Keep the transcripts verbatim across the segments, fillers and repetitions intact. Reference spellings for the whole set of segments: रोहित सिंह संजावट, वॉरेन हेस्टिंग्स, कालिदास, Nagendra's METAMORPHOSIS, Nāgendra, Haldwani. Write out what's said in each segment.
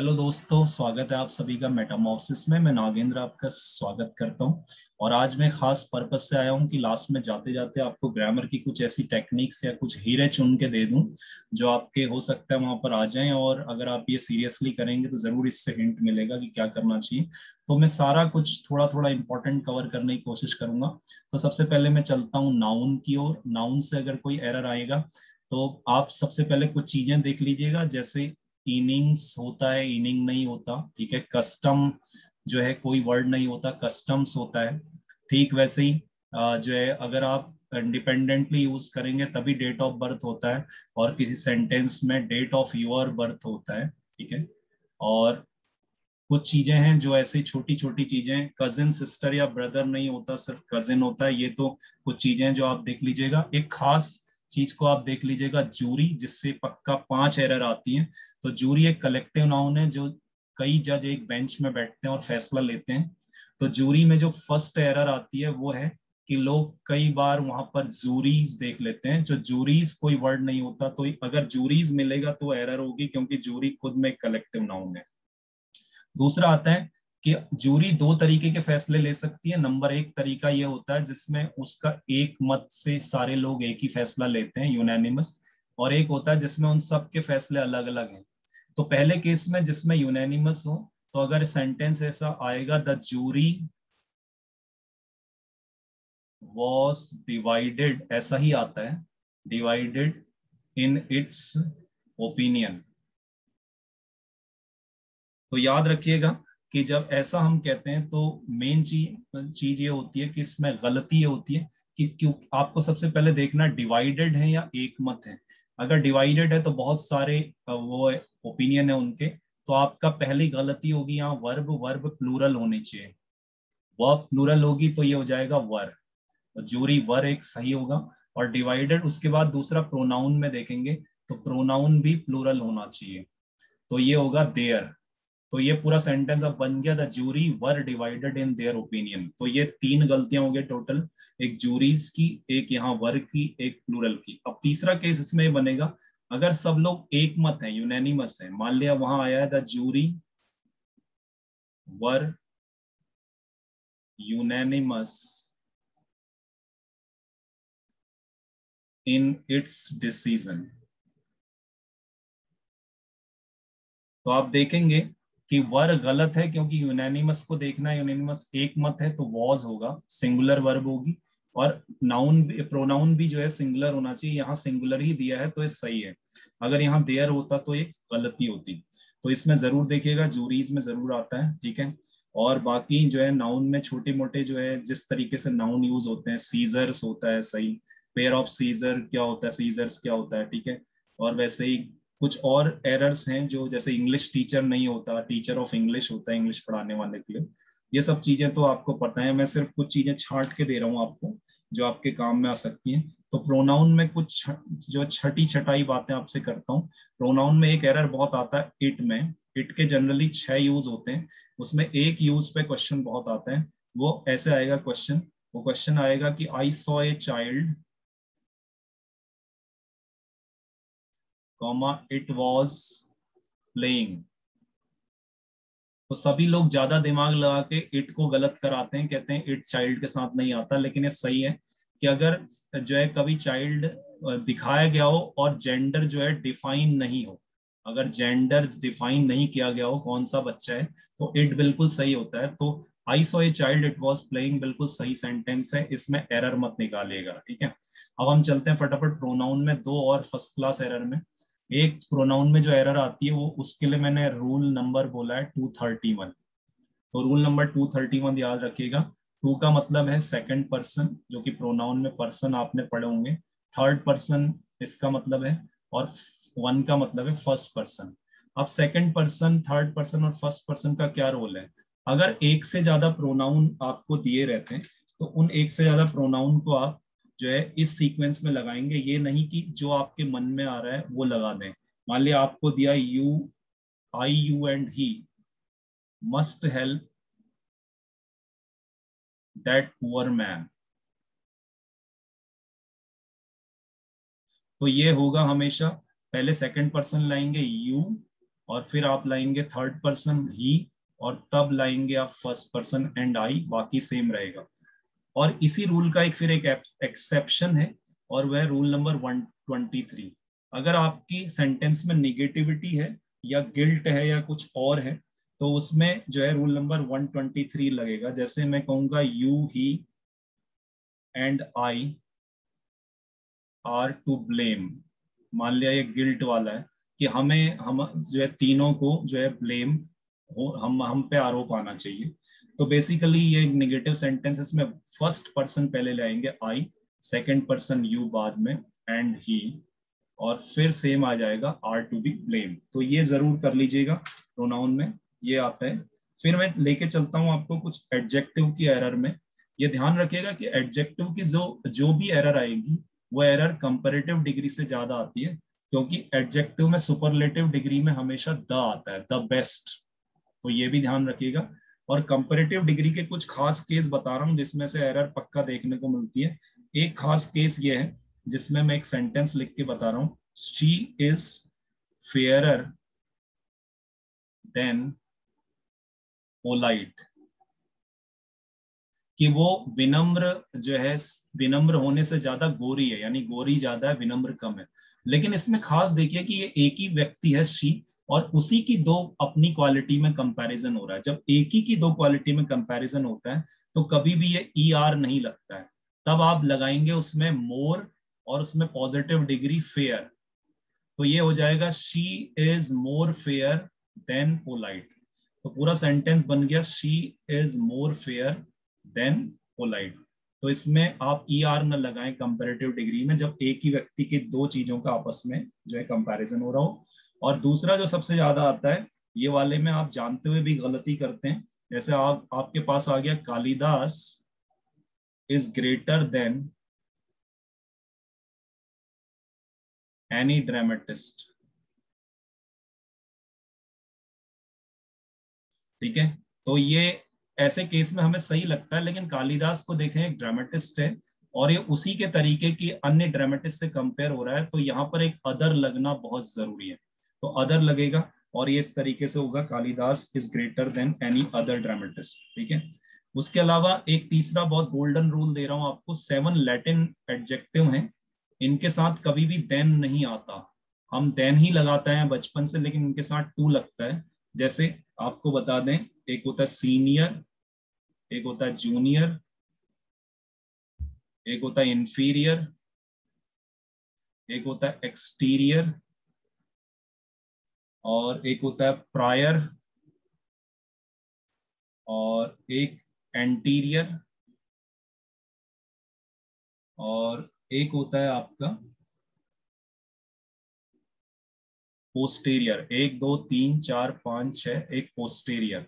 Hello दोस्तों, स्वागत है आप सभी का मेटामॉर्फोसिस में। मैं नागेंद्र आपका स्वागत करता हूं और आज मैं खास पर्पज से आया हूं कि लास्ट में जाते जाते आपको ग्रामर की कुछ ऐसी टेक्निक्स या कुछ हीरे चुन के दे दूं जो आपके हो सकता है वहां पर आ जाएं, और अगर आप ये सीरियसली करेंगे तो जरूर इससे हिंट मिलेगा कि क्या करना चाहिए। तो मैं सारा कुछ थोड़ा थोड़ा इंपॉर्टेंट कवर करने की कोशिश करूंगा। तो सबसे पहले मैं चलता हूँ नाउन की ओर। नाउन से अगर कोई एरर आएगा तो आप सबसे पहले कुछ चीजें देख लीजिएगा, जैसे इनिंग्स होता है, इनिंग नहीं होता, ठीक है। कस्टम जो है कोई वर्ड नहीं होता, कस्टम्स होता है। ठीक वैसे ही जो है अगर आप इंडिपेंडेंटली यूज करेंगे तभी डेट ऑफ बर्थ होता है, और किसी सेंटेंस में डेट ऑफ योर बर्थ होता है, ठीक है। और कुछ चीजें हैं जो ऐसी छोटी छोटी चीजें, कजिन सिस्टर या ब्रदर नहीं होता, सिर्फ कजिन होता है। ये तो कुछ चीजें जो आप देख लीजिएगा। एक खास चीज को आप देख लीजिएगा, जूरी, जिससे पक्का पांच एरर आती हैं। तो जूरी एक कलेक्टिव नाउन है, जो कई जज एक बेंच में बैठते हैं और फैसला लेते हैं। तो जूरी में जो फर्स्ट एरर आती है वो है कि लोग कई बार वहां पर जूरीज देख लेते हैं। जो जूरीज कोई वर्ड नहीं होता, तो अगर जूरीज मिलेगा तो एरर होगी, क्योंकि जूरी खुद में एक कलेक्टिव नाउन है। दूसरा आता है कि जूरी दो तरीके के फैसले ले सकती है। नंबर एक तरीका यह होता है जिसमें उसका एक मत से सारे लोग एक ही फैसला लेते हैं, यूनैनिमस, और एक होता है जिसमें उन सब के फैसले अलग अलग हैं। तो पहले केस में जिसमें यूनैनिमस हो, तो अगर सेंटेंस ऐसा आएगा, द जूरी वॉज डिवाइडेड, ऐसा ही आता है, डिवाइडेड इन इट्स ओपिनियन। तो याद रखिएगा कि जब ऐसा हम कहते हैं तो मेन चीज चीज ये होती है कि इसमें गलती ये होती है कि क्यों आपको सबसे पहले देखना डिवाइडेड है या एक मत है। अगर डिवाइडेड है तो बहुत सारे वो ओपिनियन है उनके, तो आपका पहली गलती होगी। यहाँ वर्ब वर्ब प्लूरल होनी चाहिए, वर्ब प्लूरल होगी तो ये हो जाएगा वर, तो जूरी वर एक सही होगा। और डिवाइडेड, उसके बाद दूसरा प्रोनाउन में देखेंगे तो प्रोनाउन भी प्लूरल होना चाहिए, तो ये होगा देयर। तो ये पूरा सेंटेंस अब बन गया, the jury were divided in their opinion. तो ये तीन गलतियां हो गई टोटल, एक जूरीज की, एक यहाँ वर की, एक प्लूरल की। अब तीसरा केस इसमें बनेगा, अगर सब लोग एक मत है, यूनैनिमस है, मान लिया वहां आया है the jury were unanimous in its decision. तो आप देखेंगे कि वर गलत है, क्योंकि यूनैनिमस को देखना है, यूनैनिमस एक मत है तो वॉज होगा, सिंगुलर वर्ब होगी। और नाउन प्रोनाउन भी जो है सिंगुलर होना चाहिए, यहाँ सिंगुलर ही दिया है तो ये सही है। अगर यहाँ देयर होता तो एक गलती होती। तो इसमें जरूर देखिएगा, जूरीज में जरूर आता है, ठीक है। और बाकी जो है नाउन में छोटे मोटे जो है जिस तरीके से नाउन यूज होते हैं, सीजर्स होता है सही, पेयर ऑफ सीजर क्या होता है, सीजर्स क्या होता है, ठीक है। और वैसे ही कुछ और एरर्स हैं जो, जैसे इंग्लिश टीचर नहीं होता, टीचर ऑफ इंग्लिश होता है, इंग्लिश पढ़ाने वाले के लिए। ये सब चीजें तो आपको पता है, मैं सिर्फ कुछ चीजें छांट के दे रहा हूँ आपको जो आपके काम में आ सकती हैं। तो प्रोनाउन में कुछ जो छठी छटाई बातें आपसे करता हूँ। प्रोनाउन में एक एरर बहुत आता है इट में। इट के जनरली छह यूज होते हैं, उसमें एक यूज पे क्वेश्चन बहुत आता है। वो ऐसे आएगा क्वेश्चन, वो क्वेश्चन आएगा कि I saw a child comma it was playing. तो सभी लोग ज्यादा दिमाग लगा के इट को गलत कराते हैं, कहते हैं इट चाइल्ड के साथ नहीं आता। लेकिन ये सही है कि अगर जो है कभी चाइल्ड दिखाया गया हो और जेंडर जो है डिफाइन नहीं हो, अगर जेंडर डिफाइन नहीं किया गया हो कौन सा बच्चा है, तो इट बिल्कुल सही होता है। तो I saw a child it was playing बिल्कुल सही सेंटेंस है, इसमें एरर मत निकालिएगा, ठीक है। अब हम चलते हैं फटाफट प्रोनाउन में, दो और फर्स्ट क्लास एरर में। एक प्रोनाउन में जो एरर आती है वो, उसके लिए मैंने रूल नंबर बोला है टू थर्टी वन। तो rule number two thirty one याद रखिएगा। टू का मतलब है सेकंड पर्सन, जो कि प्रोनाउन में पर्सन आपने पढ़े होंगे, थर्ड पर्सन इसका मतलब है, और वन का मतलब है फर्स्ट पर्सन। अब सेकंड पर्सन, थर्ड पर्सन और फर्स्ट पर्सन का क्या रोल है? अगर एक से ज्यादा प्रोनाउन आपको दिए रहते हैं तो उन एक से ज्यादा प्रोनाउन को आप जो है इस सीक्वेंस में लगाएंगे। ये नहीं कि जो आपके मन में आ रहा है वो लगा दें। मान लिया आपको दिया you, I you and he must help that poor man, तो ये होगा हमेशा, पहले सेकंड पर्सन लाएंगे यू और फिर आप लाएंगे थर्ड पर्सन ही, और तब लाएंगे आप फर्स्ट पर्सन एंड आई, बाकी सेम रहेगा। और इसी रूल का एक फिर एक एक्सेप्शन है और वह rule number one twenty three. अगर आपकी सेंटेंस में निगेटिविटी है या गिल्ट है या कुछ और है तो उसमें जो है rule number one twenty three लगेगा। जैसे मैं कहूंगा you he and I are to blame, मान लिया ये गिल्ट वाला है कि हमें हम जो है तीनों को जो है ब्लेम हो, हम हम पे आरोप आना चाहिए। तो बेसिकली ये नेगेटिव सेंटेंसेस में फर्स्ट पर्सन पहले लाएंगे आई, सेकंड पर्सन यू बाद में, एंड ही, और फिर सेम आ जाएगा आर टू बी ब्लेम। तो ये जरूर कर लीजिएगा, प्रोनाउन में ये आता है। फिर मैं लेके चलता हूँ आपको कुछ एडजेक्टिव की एरर में। ये ध्यान रखिएगा कि एडजेक्टिव की जो जो भी एरर आएगी वो एरर कंपैरेटिव डिग्री से ज्यादा आती है, क्योंकि एडजेक्टिव में सुपरलेटिव डिग्री में हमेशा द आता है, द बेस्ट। तो ये भी ध्यान रखिएगा। और कंपैरेटिव डिग्री के कुछ खास केस बता रहा हूँ जिसमें से एरर पक्का देखने को मिलती है। एक खास केस ये है जिसमें मैं एक सेंटेंस लिख के बता रहा हूँ, she is fairer than polite, कि वो विनम्र जो है विनम्र होने से ज्यादा गोरी है, यानी गोरी ज्यादा है विनम्र कम है। लेकिन इसमें खास देखिए कि ये एक ही व्यक्ति है शी, और उसी की दो अपनी क्वालिटी में कंपैरिजन हो रहा है। जब एक ही की दो क्वालिटी में कंपैरिजन होता है तो कभी भी ये ई आर नहीं लगता है, तब आप लगाएंगे उसमें मोर और उसमें पॉजिटिव डिग्री फेयर। तो ये हो जाएगा she is more fair than polite. तो पूरा सेंटेंस बन गया she is more fair than polite. तो इसमें आप ई आर न लगाएं कंपैरेटिव डिग्री में, जब एक ही व्यक्ति के दो चीजों का आपस में जो है कंपैरिजन हो रहा हो। और दूसरा जो सबसे ज्यादा आता है, ये वाले में आप जानते हुए भी गलती करते हैं। जैसे आप आपके पास आ गया कालिदास is greater than any dramatist, ठीक है। तो ये ऐसे केस में हमें सही लगता है, लेकिन कालिदास को देखें एक ड्रामेटिस्ट है और ये उसी के तरीके की अन्य ड्रामेटिस्ट से कंपेयर हो रहा है, तो यहाँ पर एक अदर लगना बहुत जरूरी है। तो अदर लगेगा और ये इस तरीके से होगा, कालिदास is greater than any other dramatist, ठीक है। उसके अलावा एक तीसरा बहुत गोल्डन रूल दे रहा हूँ आपको, सेवन लैटिन एडजेक्टिव हैं, इनके साथ कभी भी देन नहीं आता। हम देन ही लगाते हैं बचपन से, लेकिन इनके साथ टू लगता है। जैसे आपको बता दें, एक होता है सीनियर, एक होता है जूनियर, एक होता है इंफीरियर, एक होता है एक्सटीरियर, और एक होता है प्रायर, और एक एंटीरियर, और एक होता है आपका पोस्टीरियर। एक दो तीन चार पांच छह, एक पोस्टीरियर।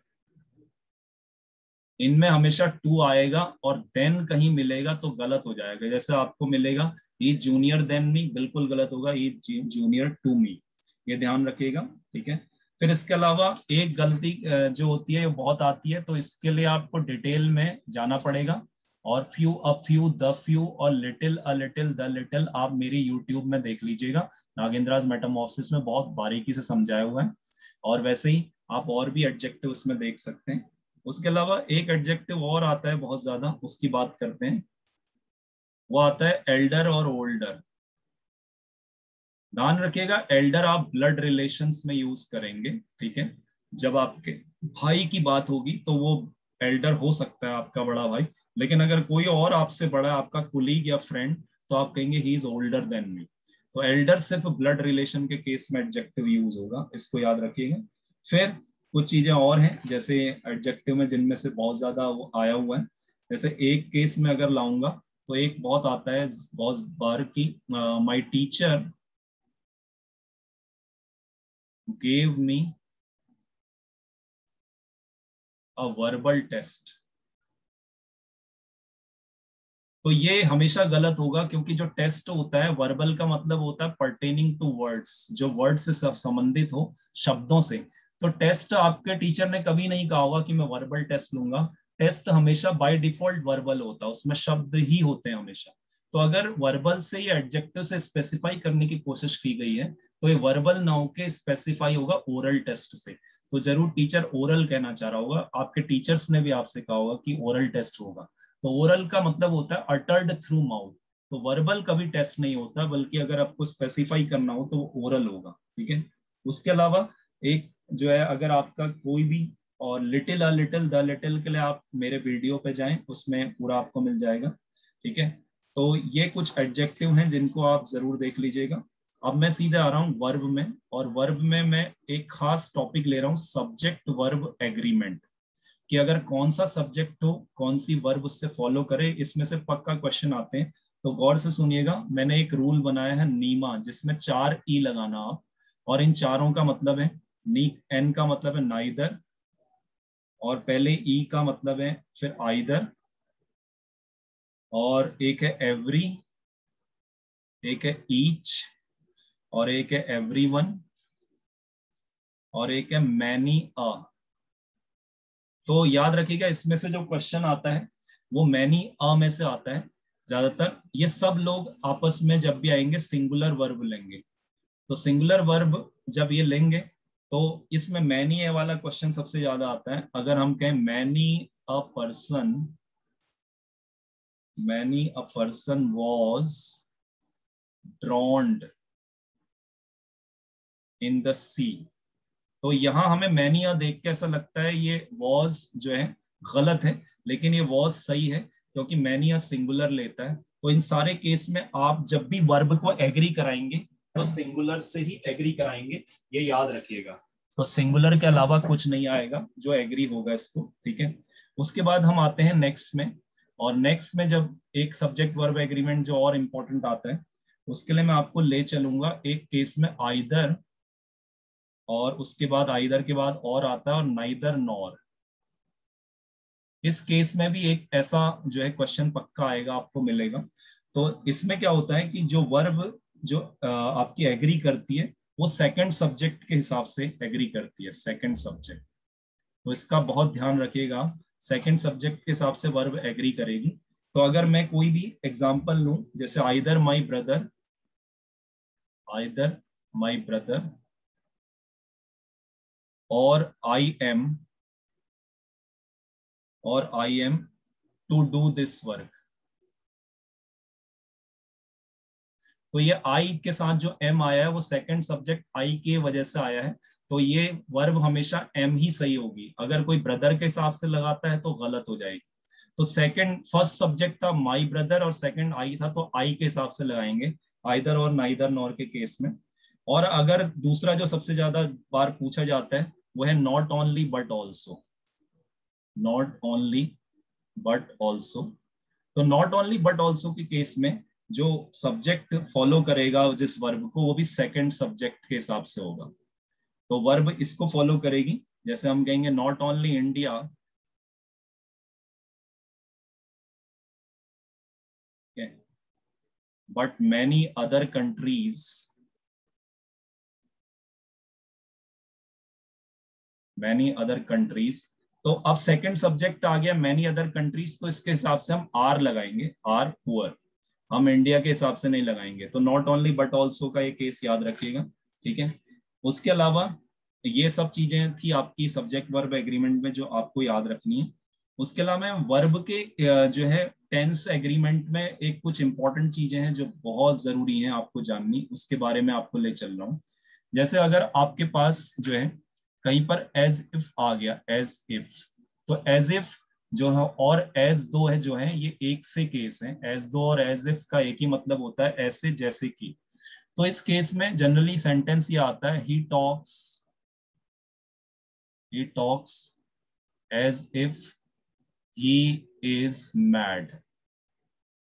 इनमें हमेशा टू आएगा और देन कहीं मिलेगा तो गलत हो जाएगा। जैसे आपको मिलेगा ई जूनियर देन मी, बिल्कुल गलत होगा, ई जूनियर टू मी। ये ध्यान रखिएगा, ठीक है। फिर इसके अलावा एक गलती जो होती है बहुत आती है, तो इसके लिए आपको डिटेल में जाना पड़ेगा। और few, a few, the few और little, a little, the little आप मेरी यूट्यूब में देख लीजिएगा, नागेंद्राज मेटामॉर्फोसिस में बहुत बारीकी से समझाया हुआ है। और वैसे ही आप और भी एडजेक्टिव उसमें देख सकते हैं। उसके अलावा एक एडजेक्टिव और आता है बहुत ज्यादा, उसकी बात करते हैं। वो आता है एल्डर और ओल्डर। ध्यान रखिएगा, एल्डर आप ब्लड रिलेशंस में यूज करेंगे, ठीक है। जब आपके भाई की बात होगी तो वो एल्डर हो सकता है, आपका बड़ा भाई। लेकिन अगर कोई और आपसे बड़ा, आपका कुलीग या फ्रेंड, तो आप कहेंगे he is older than me. तो एल्डर सिर्फ ब्लड रिलेशन के केस में एडजेक्टिव यूज होगा, इसको याद रखिएगा। फिर कुछ चीजें और हैं जैसे एडजेक्टिव में, जिनमें से बहुत ज्यादा आया हुआ है। जैसे एक केस में अगर लाऊंगा तो एक बहुत आता है बहुत बार की, my teacher gave me a verbal test. तो ये हमेशा गलत होगा, क्योंकि जो टेस्ट होता है वर्बल का मतलब होता है पर्टेनिंग टू वर्ड्स, जो वर्ड से संबंधित हो, शब्दों से। तो टेस्ट आपके टीचर ने कभी नहीं कहा होगा कि मैं वर्बल टेस्ट लूंगा। टेस्ट हमेशा बाय डिफॉल्ट वर्बल होता है, उसमें शब्द ही होते हैं हमेशा। तो अगर वर्बल से या एडजेक्टिव से स्पेसिफाई करने की कोशिश की गई है तो ये वर्बल ना होके स्पेसिफाई होगा ओरल टेस्ट से। तो जरूर टीचर ओरल कहना चाह रहा होगा, आपके टीचर्स ने भी आपसे कहा होगा कि ओरल टेस्ट होगा। तो ओरल का मतलब होता है अटर्ड थ्रू माउथ, तो वर्बल कभी टेस्ट नहीं होता, बल्कि अगर आपको स्पेसिफाई करना हो तो वो ओरल होगा। ठीक है, उसके अलावा एक जो है, अगर आपका कोई भी और little a little the little के लिए आप मेरे वीडियो पे जाएं, उसमें पूरा आपको मिल जाएगा। ठीक है, तो ये कुछ एडजेक्टिव हैं जिनको आप जरूर देख लीजिएगा। अब मैं सीधे आ रहा हूँ वर्ब में, और वर्ब में मैं एक खास टॉपिक ले रहा हूँ, सब्जेक्ट वर्ब एग्रीमेंट, कि अगर कौन सा सब्जेक्ट हो कौन सी वर्ब उससे फॉलो करे, इसमें से पक्का क्वेश्चन आते हैं। तो गौर से सुनिएगा, मैंने एक रूल बनाया है नीमा, जिसमें चार ई लगाना आप, और इन चारों का मतलब है नी, एन का मतलब है नाइदर, और पहले ई का मतलब है फिर आइदर, और एक है एवरी, एक है ईच, और एक है एवरीवन, और एक है मैनी अ। तो याद रखिएगा, इसमें से जो क्वेश्चन आता है वो मैनी अ में से आता है ज्यादातर। ये सब लोग आपस में जब भी आएंगे सिंगुलर वर्ब लेंगे, तो सिंगुलर वर्ब जब ये लेंगे तो इसमें मैनी अ वाला क्वेश्चन सबसे ज्यादा आता है। अगर हम कहें many a person, many a person was drowned in the sea, तो यहां हमें मैनी अ देख के ऐसा लगता है ये वॉज जो है गलत है, लेकिन ये वॉज सही है क्योंकि मैनी अ सिंगुलर लेता है। तो इन सारे केस में आप जब भी वर्ब को एग्री कराएंगे तो सिंगुलर से ही एग्री कराएंगे, ये याद रखिएगा। तो सिंगुलर के अलावा कुछ नहीं आएगा जो एग्री होगा इसको। ठीक है, उसके बाद हम आते हैं नेक्स्ट में, और नेक्स्ट में जब एक सब्जेक्ट वर्ब एग्रीमेंट जो और इम्पोर्टेंट आता है, उसके लिए मैं आपको ले चलूंगा एक केस में आइदर, और उसके बाद आइदर के बाद और आता है, और नाइदर नॉर। इस केस में भी एक ऐसा जो है क्वेश्चन पक्का आएगा, आपको मिलेगा। तो इसमें क्या होता है कि जो वर्ब जो आपकी एग्री करती है वो सेकंड सब्जेक्ट के हिसाब से एग्री करती है, सेकंड सब्जेक्ट। तो इसका बहुत ध्यान रखिएगा, सेकंड सब्जेक्ट के हिसाब से वर्ब एग्री करेगी। तो अगर मैं कोई भी एग्जांपल लूं, जैसे either my brother, either my brother, और आई एम, और I am to do this work. तो ये आई के साथ जो एम आया है वो सेकंड सब्जेक्ट आई के वजह से आया है, तो ये वर्ब हमेशा एम ही सही होगी। अगर कोई ब्रदर के हिसाब से लगाता है तो गलत हो जाएगी। तो सेकंड, फर्स्ट सब्जेक्ट था माय ब्रदर और सेकंड आई था, तो आई के हिसाब से लगाएंगे आइदर और नाइदर नॉर के केस में। और अगर दूसरा जो सबसे ज्यादा बार पूछा जाता है वो है not only but also, not only but also. तो नॉट ओनली बट ऑल्सो के केस में जो सब्जेक्ट फॉलो करेगा जिस वर्ब को, वो भी सेकंड सब्जेक्ट के हिसाब से होगा। तो वर्ब इसको फॉलो करेगी, जैसे हम कहेंगे not only India, but many other countries, many other countries. तो अब सेकंड सब्जेक्ट आ गया मैनी अदर कंट्रीज, तो इसके हिसाब से हम आर लगाएंगे, आर पुअर, हम इंडिया के हिसाब से नहीं लगाएंगे। तो नॉट ओनली बट ऑल्सो का ये केस याद रखिएगा। ठीक है, उसके अलावा ये सब चीजें थी आपकी सब्जेक्ट वर्ब एग्रीमेंट में जो आपको याद रखनी है। उसके अलावा मैं वर्ब के जो है टेंस एग्रीमेंट में एक कुछ इंपॉर्टेंट चीजें हैं जो बहुत जरूरी हैं आपको जाननी, उसके बारे में आपको ले चल रहा हूँ। जैसे अगर आपके पास जो है कहीं पर एज इफ आ गया, एज इफ, तो एज इफ जो है और एज दो है जो है, ये एक से केस है। एज दो और एज इफ का एक ही मतलब होता है, ऐसे जैसे कि। तो इस केस में जनरली सेंटेंस ये आता है, he talks, he talks as if he is mad.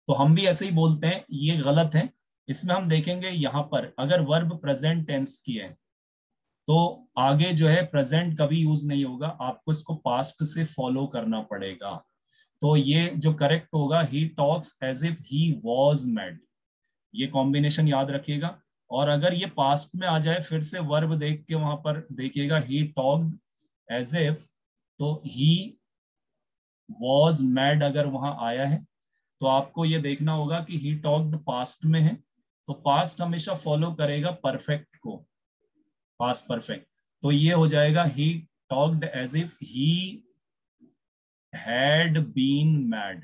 तो हम भी ऐसे ही बोलते हैं, ये गलत है। इसमें हम देखेंगे यहाँ पर अगर वर्ब प्रेजेंट टेंस की है तो आगे जो है प्रेजेंट कभी यूज नहीं होगा, आपको इसको पास्ट से फॉलो करना पड़ेगा। तो ये जो करेक्ट होगा, he talks as if he was mad, ये कॉम्बिनेशन याद रखिएगा। और अगर ये पास्ट में आ जाए, फिर से वर्ब देख के वहां पर देखिएगा, ही टॉक्ड एज इफ, तो ही वॉज मैड अगर वहां आया है तो आपको ये देखना होगा कि ही टॉक्ड पास्ट में है, तो पास्ट हमेशा फॉलो करेगा परफेक्ट को। पास्ट परफेक्ट, तो ये हो जाएगा he talked as if he had been mad.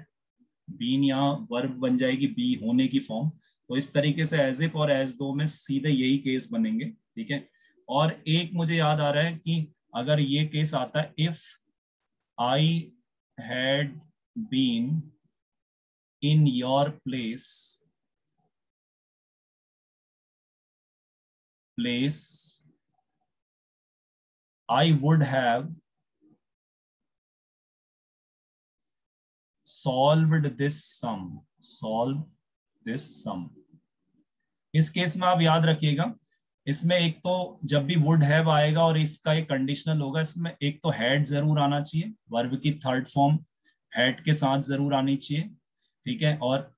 been यहाँ वर्ब बन जाएगी बी होने की फॉर्म, तो इस तरीके से as if और as though में सीधे यही केस बनेंगे, ठीक है। और एक मुझे याद आ रहा है कि अगर ये केस आता है if I had been in your place place I would have solved this sum. solve this sum. इस केस में आप याद रखिएगा, इसमें एक तो जब भी would have आएगा और if का एक कंडीशनल होगा, इसमें एक तो had जरूर आना चाहिए, वर्ब की थर्ड फॉर्म had के साथ जरूर आनी चाहिए, ठीक है। और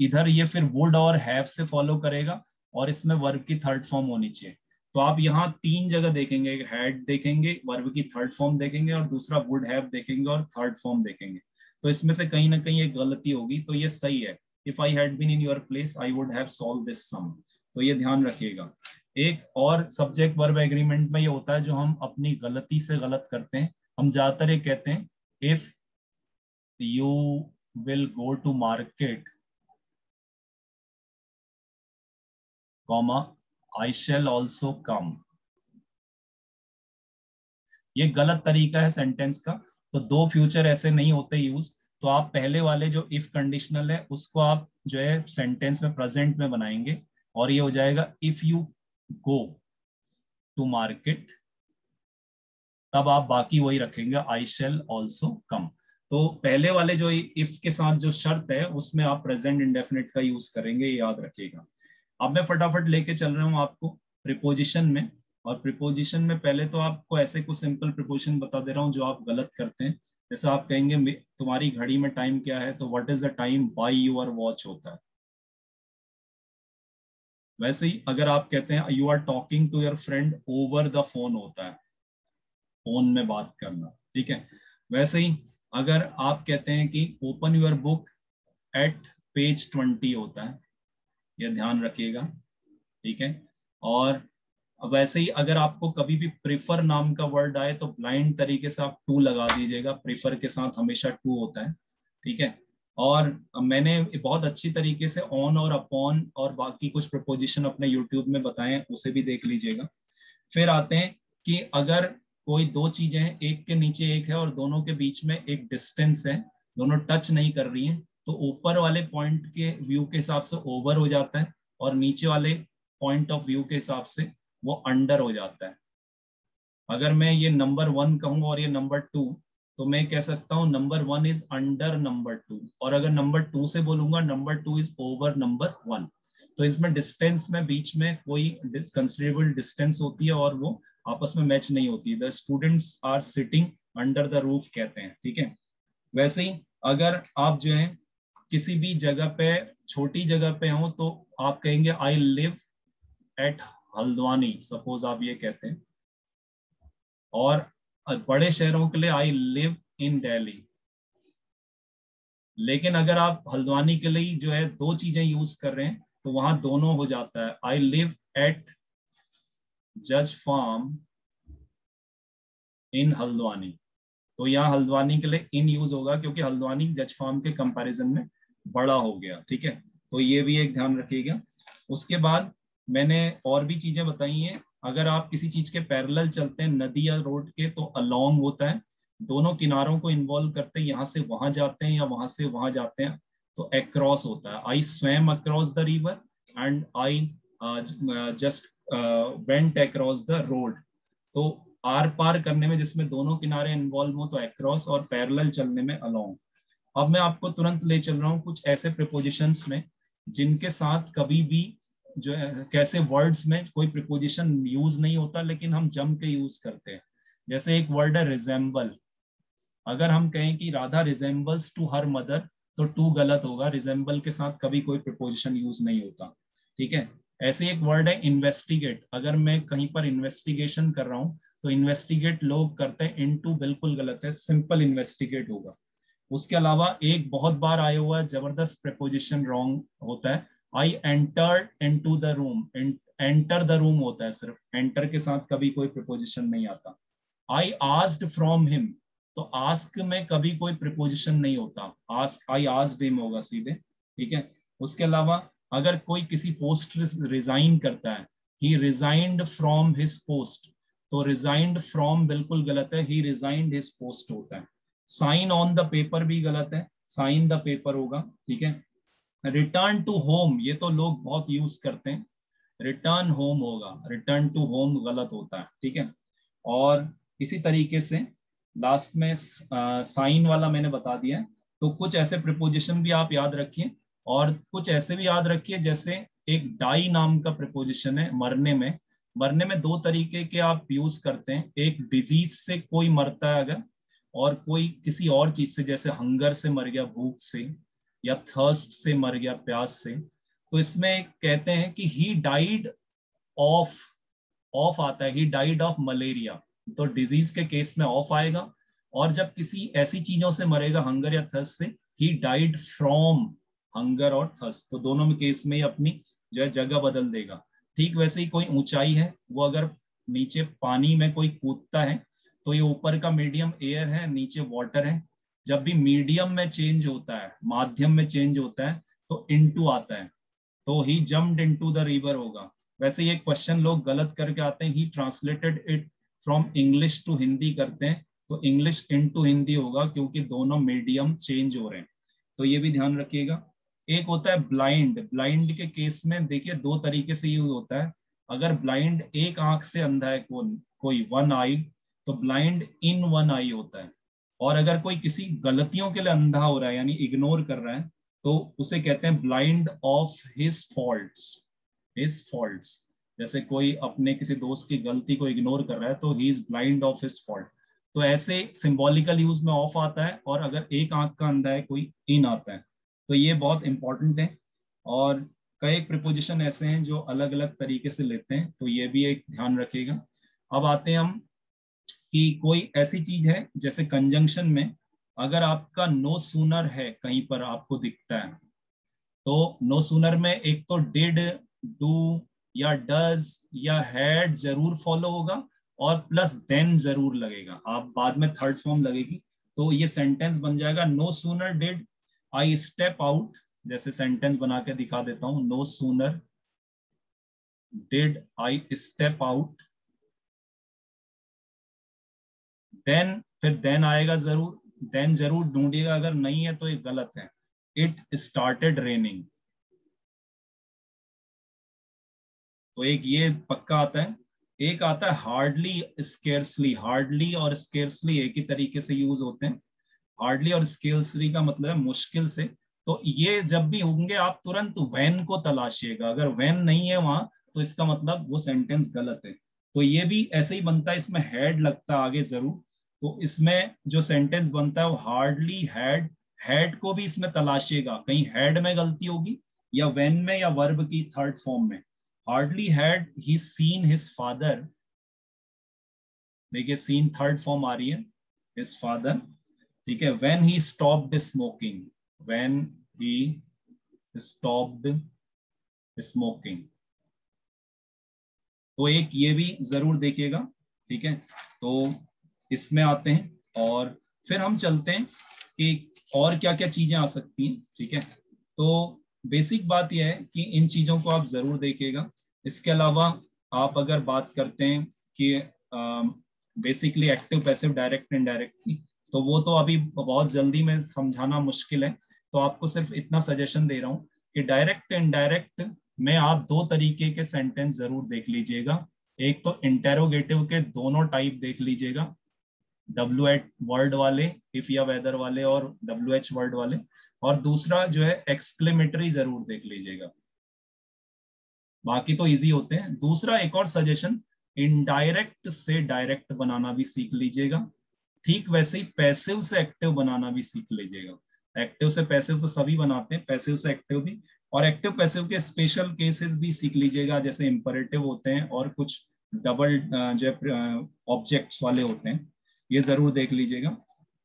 इधर ये फिर would और have से फॉलो करेगा और इसमें वर्ब की थर्ड फॉर्म होनी चाहिए। तो आप यहाँ तीन जगह देखेंगे, एक हैड देखेंगे, वर्ब की थर्ड फॉर्म देखेंगे और दूसरा वुड हैव देखेंगे और थर्ड फॉर्म देखेंगे। तो इसमें से कहीं ना कहीं एक गलती होगी, तो ये सही है, if I had been in your place I would have solve this sum, तो ये ध्यान रखिएगा। एक और सब्जेक्ट वर्ब एग्रीमेंट में ये होता है जो हम अपनी गलती से गलत करते हैं, हम ज्यादातर ये कहते हैं if you will go to market comma I shall also come, ये गलत तरीका है सेंटेंस का। तो दो फ्यूचर ऐसे नहीं होते यूज, तो आप पहले वाले जो इफ कंडीशनल है उसको आप जो है सेंटेंस में प्रेजेंट में बनाएंगे और ये हो जाएगा if you go to market, तब आप बाकी वही रखेंगे I shall also come। तो पहले वाले जो इफ के साथ जो शर्त है उसमें आप प्रेजेंट इंडेफिनिट का यूज करेंगे, याद रखिएगा। अब मैं फटाफट लेके चल रहा हूँ आपको प्रीपोजिशन में, और प्रीपोजिशन में पहले तो आपको ऐसे कुछ सिंपल प्रीपोजिशन बता दे रहा हूँ जो आप गलत करते हैं। जैसे आप कहेंगे तुम्हारी घड़ी में टाइम क्या है, तो what is the time by your watch होता है। वैसे ही अगर आप कहते हैं you are talking to your friend over the phone होता है, फोन में बात करना, ठीक है। वैसे ही अगर आप कहते हैं कि open your book at page twenty होता है, ये ध्यान रखिएगा, ठीक है। और वैसे ही अगर आपको कभी भी प्रेफर नाम का वर्ड आए तो ब्लाइंड तरीके से आप टू लगा दीजिएगा, प्रेफर के साथ हमेशा टू होता है, ठीक है। और मैंने बहुत अच्छी तरीके से ऑन और अपॉन और बाकी कुछ प्रपोजिशन अपने यूट्यूब में बताएं, उसे भी देख लीजिएगा। फिर आते हैं कि अगर कोई दो चीजें हैं, एक के नीचे एक है और दोनों के बीच में एक डिस्टेंस है, दोनों टच नहीं कर रही है, तो ऊपर वाले पॉइंट के व्यू के हिसाब से ओवर हो जाता है और नीचे वाले पॉइंट ऑफ व्यू के हिसाब से वो अंडर हो जाता है। अगर मैं ये नंबर वन कहूँगा और ये नंबर टू, तो मैं कह सकता हूँ number one is under number two, और अगर नंबर टू से बोलूंगा number two is over number one. तो इसमें डिस्टेंस में बीच में कोई कंसिडरेबल डिस्टेंस होती है और वो आपस में मैच नहीं होती। The students are sitting under the roof कहते हैं, ठीक है। वैसे ही अगर आप जो है किसी भी जगह पे, छोटी जगह पे हो, तो आप कहेंगे I live at Haldwani, suppose आप ये कहते हैं। और बड़े शहरों के लिए आई लिव इन दिल्ली। लेकिन अगर आप हल्द्वानी के लिए जो है दो चीजें यूज कर रहे हैं तो वहां दोनों हो जाता है, आई लिव एट जज फार्म इन हल्द्वानी। तो यहाँ हल्द्वानी के लिए इन यूज होगा क्योंकि हल्द्वानी जज फार्म के कंपैरिजन में बड़ा हो गया, ठीक है। तो ये भी एक ध्यान रखिएगा। उसके बाद मैंने और भी चीजें बताई हैं। अगर आप किसी चीज के पैरेलल चलते हैं नदी या रोड के, तो अलोंग होता है, दोनों किनारों को इन्वॉल्व करते हैं, यहाँ से वहां जाते हैं या वहां से वहां जाते हैं, तो अक्रॉस होता है। I swam across the river and I just went across the road. तो आर पार करने में जिसमें दोनों किनारे इन्वॉल्व हो तो अक्रॉस, और पैरेलल चलने में अलोंग। अब मैं आपको तुरंत ले चल रहा हूँ कुछ ऐसे प्रीपोजिशंस में जिनके साथ कभी भी जो कैसे वर्ड्स में कोई प्रीपोजिशन यूज नहीं होता लेकिन हम जम के यूज करते हैं। जैसे एक वर्ड है रिजेंबल, अगर हम कहें कि Radha resembles to her mother, तो टू गलत होगा, रिजेंबल के साथ कभी कोई प्रीपोजिशन यूज नहीं होता, ठीक है। ऐसे एक वर्ड है इन्वेस्टिगेट, अगर मैं कहीं पर इन्वेस्टिगेशन कर रहा हूँ तो इन्वेस्टिगेट लोग करते हैं, इनटू बिल्कुल गलत है, सिंपल इन्वेस्टिगेट होगा। उसके अलावा एक बहुत बार आया हुआ जबरदस्त प्रीपोजिशन रॉन्ग होता है, I entered into the room, enter the room होता है, सिर्फ एंटर के साथ कभी कोई प्रीपोजिशन नहीं आता। आई आस्क्ड फ्रॉम हिम, तो आस्क में कभी कोई प्रीपोजिशन नहीं होता, आस्क आई आस्क्ड हिम होगा सीधे, ठीक है। उसके अलावा अगर कोई किसी पोस्ट रिजाइन करता है, he resigned from his post, तो रिजाइंड फ्रॉम बिल्कुल गलत है, ही रिजाइंड हिज पोस्ट होता है। साइन ऑन द पेपर भी गलत है, साइन द पेपर होगा, ठीक है। रिटर्न टू होम, ये तो लोग बहुत यूज करते हैं, रिटर्न होम होगा, रिटर्न टू होम गलत होता है, ठीक है। और इसी तरीके से लास्ट में साइन वाला मैंने बता दिया है। तो कुछ ऐसे प्रीपोजिशन भी आप याद रखिए और कुछ ऐसे भी याद रखिए, जैसे एक डाई नाम का प्रीपोजिशन है मरने में। मरने में दो तरीके के आप यूज करते हैं, एक डिजीज से कोई मरता है अगर, और कोई किसी और चीज से, जैसे हंगर से मर गया भूख से, या थर्स्ट से मर गया प्यास से। तो इसमें कहते हैं कि ही डाइड ऑफ, ऑफ आता है, ही डाइड ऑफ मलेरिया, तो डिजीज के केस में ऑफ आएगा। और जब किसी ऐसी चीजों से मरेगा हंगर या थर्स्ट से, ही डाइड फ्रॉम हंगर और थर्स्ट, तो दोनों में केस में ही अपनी जो है जगह बदल देगा। ठीक वैसे ही कोई ऊंचाई है, वो अगर नीचे पानी में कोई कूदता है, तो ये ऊपर का मीडियम एयर है, नीचे वाटर है, जब भी मीडियम में चेंज होता है, माध्यम में चेंज होता है, तो इनटू आता है, तो he jumped into the river होगा। वैसे ये क्वेश्चन लोग गलत करके आते हैं, he translated it from English to Hindi करते हैं, तो इंग्लिश इनटू हिंदी होगा, क्योंकि दोनों मीडियम चेंज हो रहे हैं, तो ये भी ध्यान रखिएगा। एक होता है ब्लाइंड, ब्लाइंड के केस में देखिए दो तरीके से यूज होता है। अगर ब्लाइंड एक आंख से अंधा है कोई, वन आई, तो ब्लाइंड इन वन आई होता है। और अगर कोई किसी गलतियों के लिए अंधा हो रहा है, यानी इग्नोर कर रहा है, तो उसे कहते हैं blind of his faults, his faults. जैसे कोई अपने किसी दोस्त की गलती को इग्नोर कर रहा है, तो he is blind of his fault, तो ऐसे सिंबॉलिकल यूज में ऑफ आता है। और अगर एक आंख का अंधा है कोई, इन आता है, तो ये बहुत इंपॉर्टेंट है। और कई प्रीपोजिशन ऐसे हैं जो अलग अलग तरीके से लेते हैं, तो ये भी एक ध्यान रखिएगा। अब आते हैं हम कि कोई ऐसी चीज है, जैसे कंजंक्शन में अगर आपका नो सूनर है कहीं पर आपको दिखता है, तो नो सूनर में एक तो डिड, डू या डज या हैड जरूर फॉलो होगा, और प्लस देन जरूर लगेगा, आप बाद में थर्ड फॉर्म लगेगी। तो ये सेंटेंस बन जाएगा no sooner did I step out, जैसे सेंटेंस बना के दिखा देता हूं, no sooner did I step out, then, फिर देन आएगा जरूर, देन जरूर ढूंढिएगा, अगर नहीं है तो ये गलत है। इट स्टार्टेड रेनिंग, तो एक ये पक्का आता है। एक आता है हार्डली स्केर्सली, हार्डली और स्केर्सली एक ही तरीके से यूज होते हैं। हार्डली और स्केर्सली का मतलब है मुश्किल से, तो ये जब भी होंगे आप तुरंत वैन को तलाशिएगा, अगर वैन नहीं है वहां तो इसका मतलब वो सेंटेंस गलत है। तो ये भी ऐसे ही बनता है, इसमें हैड लगता है आगे जरूर, तो इसमें जो सेंटेंस बनता है वो हार्डली हैड, हैड को भी इसमें तलाशिएगा, कहीं हैड में गलती होगी या वैन में या वर्ब की थर्ड फॉर्म में। Hardly had he seen his father, देखिए सीन थर्ड फॉर्म आ रही है, हिज फादर, ठीक है। When he stopped smoking, when he stopped smoking, तो एक ये भी जरूर देखिएगा, ठीक है। तो इसमें आते हैं और फिर हम चलते हैं कि और क्या क्या चीजें आ सकती हैं, ठीक है। तो बेसिक बात यह है कि इन चीजों को आप जरूर देखिएगा। इसके अलावा आप अगर बात करते हैं कि basically active passive direct indirect की, तो वो तो अभी बहुत जल्दी में समझाना मुश्किल है, तो आपको सिर्फ इतना सजेशन दे रहा हूँ कि डायरेक्ट इनडायरेक्ट में आप दो तरीके के सेंटेंस जरूर देख लीजिएगा। एक तो इंटेरोगेटिव के दोनों टाइप देख लीजिएगा, डब्ल्यू एच वर्ड वाले, इफ या वेदर वाले, और डब्ल्यू एच वर्ड वाले। और दूसरा जो है एक्सक्लेमेटरी जरूर देख लीजिएगा, बाकी तो इजी होते हैं। दूसरा एक और सजेशन, इनडायरेक्ट से डायरेक्ट बनाना भी सीख लीजिएगा, ठीक वैसे ही पैसिव से एक्टिव बनाना भी सीख लीजिएगा। एक्टिव से पैसिव तो सभी बनाते हैं, पैसिव से एक्टिव भी, और एक्टिव पैसिव के स्पेशल केसेस भी सीख लीजिएगा, जैसे इंपरेटिव होते हैं और कुछ डबल जो ऑब्जेक्ट्स वाले होते हैं, ये जरूर देख लीजिएगा।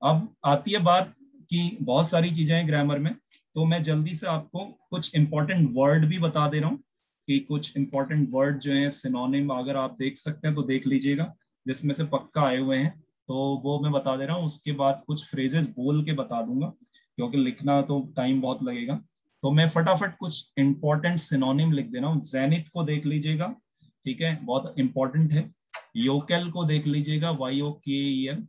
अब आती है बात कि बहुत सारी चीजें हैं ग्रामर में, तो मैं जल्दी से आपको कुछ इंपॉर्टेंट वर्ड भी बता दे रहा हूँ, कि कुछ इंपॉर्टेंट वर्ड जो हैं सिनोनिम अगर आप देख सकते हैं तो देख लीजिएगा, जिसमें से पक्का आए हुए हैं तो वो मैं बता दे रहा हूँ। उसके बाद कुछ फ्रेजेस बोल के बता दूंगा क्योंकि लिखना तो टाइम बहुत लगेगा। तो मैं फटाफट कुछ इंपॉर्टेंट सिनोनिम लिख दे रहा हूँ। जेनिथ को देख लीजिएगा, ठीक है, बहुत इंपॉर्टेंट है। योकेल को देख लीजिएगा, वाई ओ के ई एल,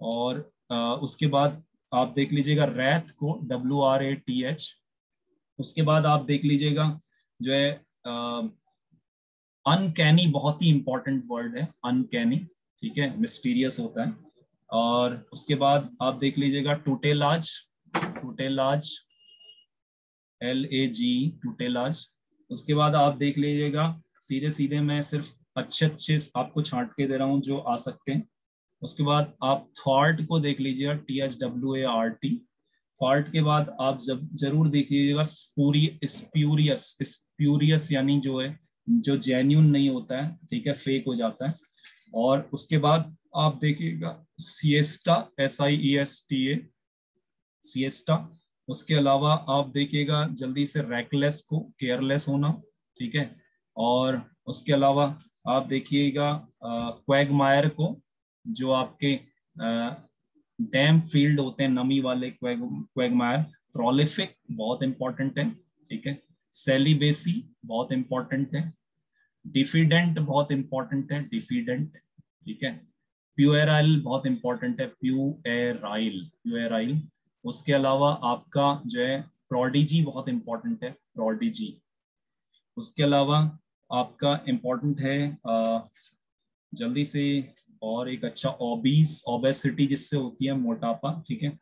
और आ, उसके बाद आप देख लीजिएगा रैथ को, W R A T H. उसके बाद आप देख लीजिएगा जो है अनकैनी, बहुत ही इंपॉर्टेंट वर्ड है अनकैनी, ठीक है, मिस्टीरियस होता है। और उसके बाद आप देख लीजिएगा टूटेलाज, टूटेलाज एल ए जी, टूटेलाज। उसके बाद आप देख लीजिएगा, सीधे सीधे मैं सिर्फ अच्छे अच्छे आपको छांट के दे रहा हूँ जो आ सकते हैं। उसके बाद आप थॉर्ट को देख लीजिएगा, T H W A R T, thwart. के बाद आप जब जरूर देख लीजिएगा स्प्यूरियस, स्प्यूरियस यानी जो है जो जेन्यून नहीं होता है, ठीक है, फेक हो जाता है। और उसके बाद आप देखिएगा siesta, S I E S T A, siesta. उसके अलावा आप देखिएगा जल्दी से रेकलेस को, केयरलेस होना, ठीक है। और उसके अलावा आप देखिएगा क्वैगमायर को, जो आपके डैम फील्ड होते हैं, नमी वाले क्वैगमायर। प्रोलिफिक बहुत इंपॉर्टेंट है, ठीक है। सेलिबेसी बहुत इंपॉर्टेंट है। डिफिडेंट बहुत इंपॉर्टेंट है, डिफिडेंट, ठीक है। प्यूएराइल बहुत इंपॉर्टेंट है, प्यूएराइल, प्यूएराइल। उसके अलावा आपका जो है प्रोडिजी बहुत इंपॉर्टेंट है, प्रोडिजी। उसके अलावा आपका इम्पोर्टेंट है आ, जल्दी से और एक अच्छा, ओबीस, ओबेसिटी जिससे होती है मोटापा, ठीक है।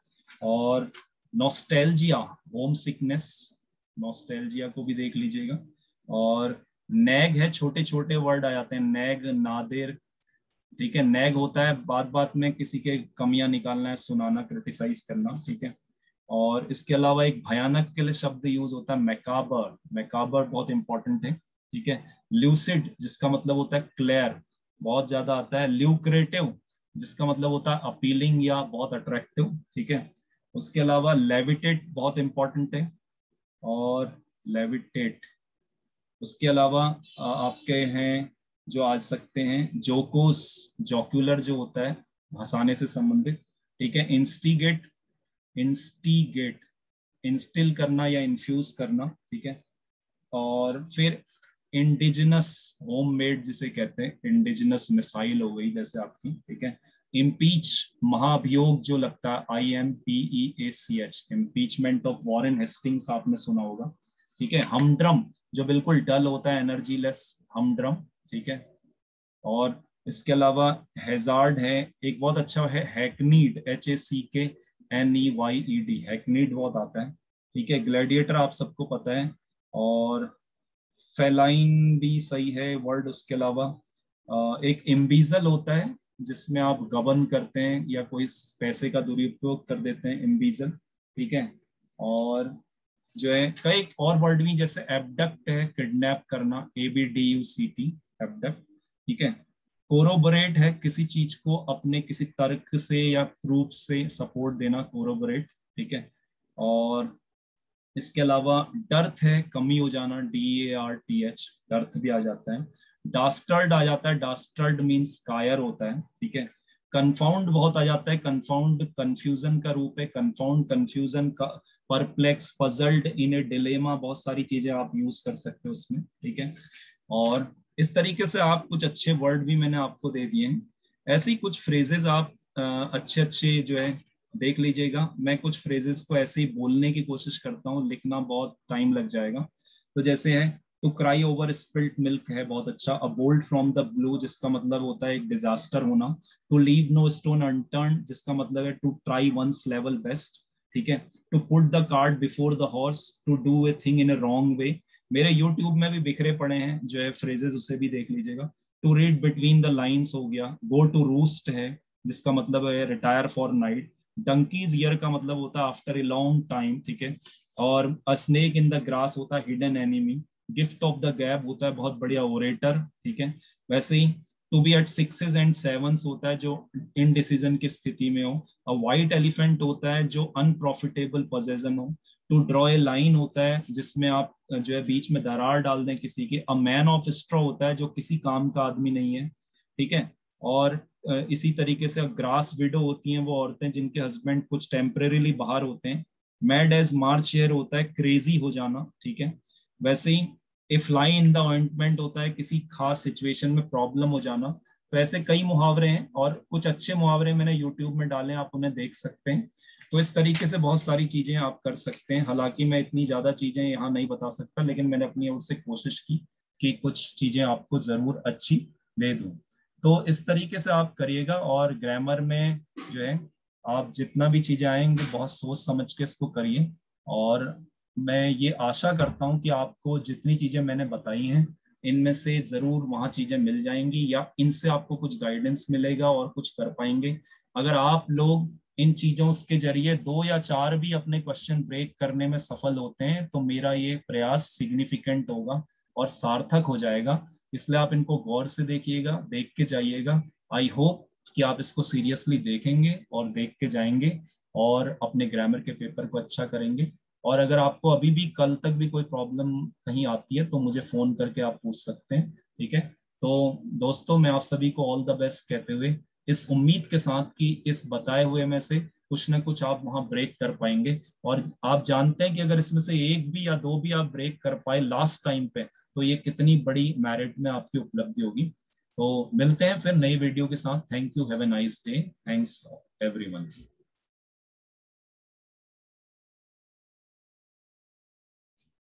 और नॉस्टैल्जिया, होम सिकनेस, नॉस्टैल्जिया को भी देख लीजिएगा। और नैग है, छोटे छोटे वर्ड आ जाते हैं, नैग, नादिर, ठीक है। नैग होता है बात बात में किसी के कमियां निकालना है, सुनाना, क्रिटिसाइज करना, ठीक है। और इसके अलावा एक भयानक के लिए शब्द यूज होता है, मैकाबर, मैकाबर बहुत इंपॉर्टेंट है, ठीक है। ल्यूसिड जिसका मतलब होता है क्लियर, बहुत ज्यादा आता है। ल्यूक्रेटिव जिसका मतलब होता है अपीलिंग या बहुत अट्रैक्टिव, ठीक है। उसके अलावा लेविटेट बहुत इंपॉर्टेंट है, और लेविटेट। उसके अलावा आपके हैं जो आ सकते हैं जोकोस, जोक्यूलर जो होता है हंसाने से संबंधित, ठीक है। इंस्टिगेट, इंस्टिगेट इंस्टिल करना या इन्फ्यूज करना, ठीक है। और फिर इंडिजिनस, होममेड जिसे कहते हैं, इंडिजिनस मिसाइल हो गई जैसे आपकी, ठीक है। इम्पीच, महाभियोग जो लगता है, I M P E A C H, impeachment of वॉरेन हेस्टिंग्स आपने सुना होगा, ठीक है। हमड्रम जो बिल्कुल डल होता है, एनर्जी लेस, हमड्रम, ठीक है। और इसके अलावा हैजार्ड है, एक बहुत अच्छा है, hackneyed, H A C K N E Y E D, hackneyed बहुत आता है, ठीक है। ग्लैडिएटर आप सबको पता है, और फेलाइन भी सही है वर्ड। उसके अलावा एक इम्बीजल होता है जिसमें आप गबन करते हैं या कोई पैसे का दुरुपयोग कर देते हैं, इम्बीजल, ठीक है। और जो है कई और वर्ड भी, जैसे एबडक्ट है, किडनैप करना, A B D U C T, abduct, ठीक है। कोरोबोरेट है, किसी चीज को अपने किसी तर्क से या प्रूफ से सपोर्ट देना, कोरोबोरेट, ठीक है। और इसके अलावा डर्थ है, कमी हो जाना, D A R T H, dearth भी आ जाता है। डास्टर्ड आ जाता है, डास्टर्ड मीन्स कायर होता है, ठीक है। कन्फाउंड बहुत आ जाता है, कन्फाउंड कन्फ्यूजन का रूप है, कन्फाउंड कन्फ्यूजन का, perplex, puzzled, in a dilemma, बहुत सारी चीजें आप यूज कर सकते हो उसमें, ठीक है। और इस तरीके से आप कुछ अच्छे वर्ड भी मैंने आपको दे दिए हैं। ऐसे ही कुछ फ्रेजेज आप अच्छे अच्छे जो है देख लीजिएगा। मैं कुछ फ्रेजेस को ऐसे ही बोलने की कोशिश करता हूँ, लिखना बहुत टाइम लग जाएगा। तो जैसे है to cry over spilt milk है, बहुत अच्छा। A bolt from the blue जिसका मतलब होता है एक डिजास्टर होना। To leave no stone unturn जिसका मतलब है to try one's level best, ठीक है। To put the cart before the horse, to do a thing in a wrong way. मेरे यूट्यूब में भी बिखरे पड़े हैं जो है फ्रेजेस, उसे भी देख लीजिएगा। To read between the lines हो गया। गो टू रूस्ट है जिसका मतलब है retire for night. Donkey's year का मतलब होता है आफ्टर ए लॉन्ग टाइम, ठीक है। और a snake in the grass होता है hidden enemy. Gift of the gap होता है बहुत बढ़िया ओरेटर, ठीक है। वैसे ही to be at sixes and sevens होता है जो इनडिसीजन की स्थिति में हो, अ व्हाइट एलिफेंट होता है जो अनप्रॉफिटेबल पोजेशन हो, टू ड्रॉ ए लाइन होता है जिसमें आप जो है बीच में दरार डाल दें किसी के, अ मैन ऑफ स्ट्रॉ होता है जो किसी काम का आदमी नहीं है, ठीक है, और इसी तरीके से ग्रास विडो होती हैं वो औरतें जिनके हस्बैंड कुछ टेम्परेरीली बाहर होते हैं, मैड एज मार्च हेयर होता है क्रेजी हो जाना, ठीक है, वैसे ही a fly in the ointment होता है किसी खास सिचुएशन में प्रॉब्लम हो जाना। तो ऐसे कई मुहावरे हैं और कुछ अच्छे मुहावरे मैंने यूट्यूब में डाले हैं, आप उन्हें देख सकते हैं। तो इस तरीके से बहुत सारी चीजें आप कर सकते हैं, हालांकि मैं इतनी ज्यादा चीजें यहाँ नहीं बता सकता, लेकिन मैंने अपनी ओर से कोशिश की कि कुछ चीजें आपको जरूर अच्छी दे दूं। तो इस तरीके से आप करिएगा और ग्रामर में जो है आप जितना भी चीजें आएंगे बहुत सोच समझ के इसको करिए, और मैं ये आशा करता हूँ कि आपको जितनी चीजें मैंने बताई हैं इनमें से जरूर वहाँ चीजें मिल जाएंगी या इनसे आपको कुछ गाइडेंस मिलेगा और कुछ कर पाएंगे। अगर आप लोग इन चीजों के जरिए दो या चार भी अपने क्वेश्चन ब्रेक करने में सफल होते हैं तो मेरा ये प्रयास सिग्निफिकेंट होगा और सार्थक हो जाएगा, इसलिए आप इनको गौर से देखिएगा, देख के जाइएगा। आई होप कि आप इसको सीरियसली देखेंगे और देख के जाएंगे और अपने ग्रामर के पेपर को अच्छा करेंगे। और अगर आपको अभी भी कल तक भी कोई प्रॉब्लम कहीं आती है तो मुझे फ़ोन करके आप पूछ सकते हैं, ठीक है। तो दोस्तों, मैं आप सभी को ऑल द बेस्ट कहते हुए इस उम्मीद के साथ कि इस बताए हुए में से कुछ ना कुछ आप वहां ब्रेक कर पाएंगे, और आप जानते हैं कि अगर इसमें से एक भी या दो भी आप ब्रेक कर पाए लास्ट टाइम पे तो ये कितनी बड़ी मेरिट में आपकी उपलब्धि होगी। तो मिलते हैं फिर नई वीडियो के साथ। Thank you. Have a nice day. Thanks, everyone.